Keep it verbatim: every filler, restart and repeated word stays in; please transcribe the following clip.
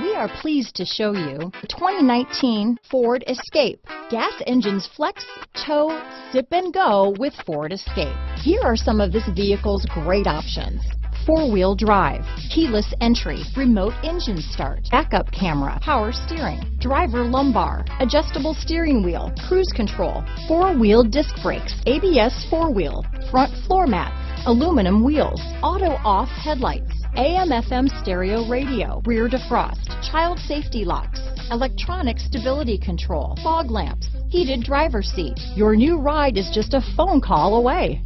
We are pleased to show you the twenty nineteen Ford Escape. Gas engines flex, tow, sip and go with Ford Escape. Here are some of this vehicle's great options. Four-wheel drive, keyless entry, remote engine start, backup camera, power steering, driver lumbar, adjustable steering wheel, cruise control, four-wheel disc brakes, A B S four-wheel, front floor mat, aluminum wheels, auto-off headlights, A M F M stereo radio, rear defrost, child safety locks, electronic stability control, fog lamps, heated driver's seat. Your new ride is just a phone call away.